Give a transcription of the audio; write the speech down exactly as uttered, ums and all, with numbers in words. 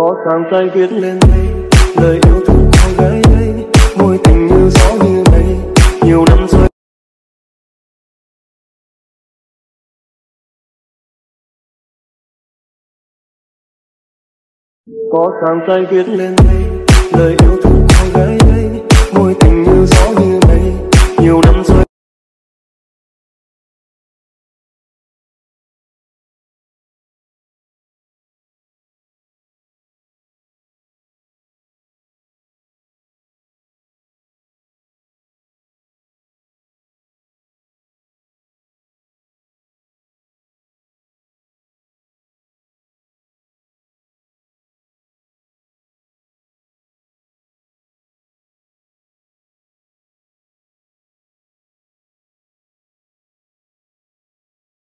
có càng tay viết lên đây lời yêu thương cô gái đây, môi tình như gió như mây nhiều năm rơi. Có càng tay viết lên đây lời yêu thương cô gái đây.